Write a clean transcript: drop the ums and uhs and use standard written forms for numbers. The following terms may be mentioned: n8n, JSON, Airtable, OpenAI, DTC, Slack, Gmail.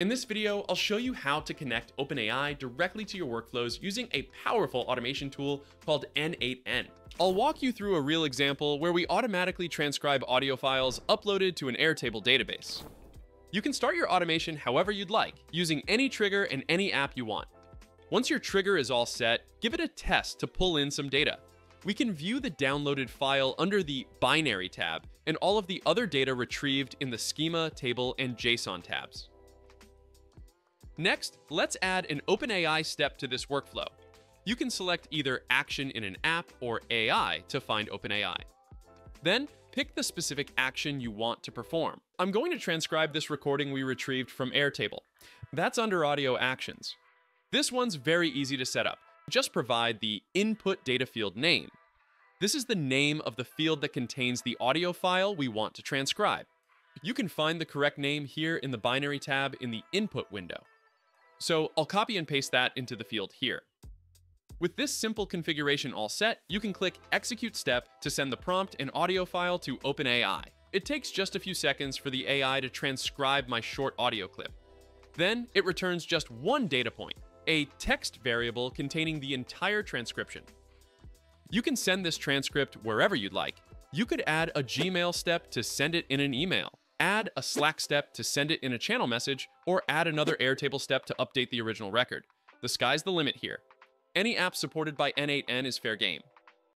In this video, I'll show you how to connect OpenAI directly to your workflows using a powerful automation tool called n8n. I'll walk you through a real example where we automatically transcribe audio files uploaded to an Airtable database. You can start your automation however you'd like, using any trigger and any app you want. Once your trigger is all set, give it a test to pull in some data. We can view the downloaded file under the Binary tab and all of the other data retrieved in the Schema, Table, and JSON tabs. Next, let's add an OpenAI step to this workflow. You can select either Action in an app or AI to find OpenAI. Then, pick the specific action you want to perform. I'm going to transcribe this recording we retrieved from Airtable. That's under Audio Actions. This one's very easy to set up. Just provide the Input Data Field name. This is the name of the field that contains the audio file we want to transcribe. You can find the correct name here in the Binary tab in the Input window. So I'll copy and paste that into the field here. With this simple configuration all set, you can click Execute Step to send the prompt and audio file to OpenAI. It takes just a few seconds for the AI to transcribe my short audio clip. Then it returns just one data point, a text variable containing the entire transcription. You can send this transcript wherever you'd like. You could add a Gmail step to send it in an email, add a Slack step to send it in a channel message, or add another Airtable step to update the original record. The sky's the limit here. Any app supported by n8n is fair game.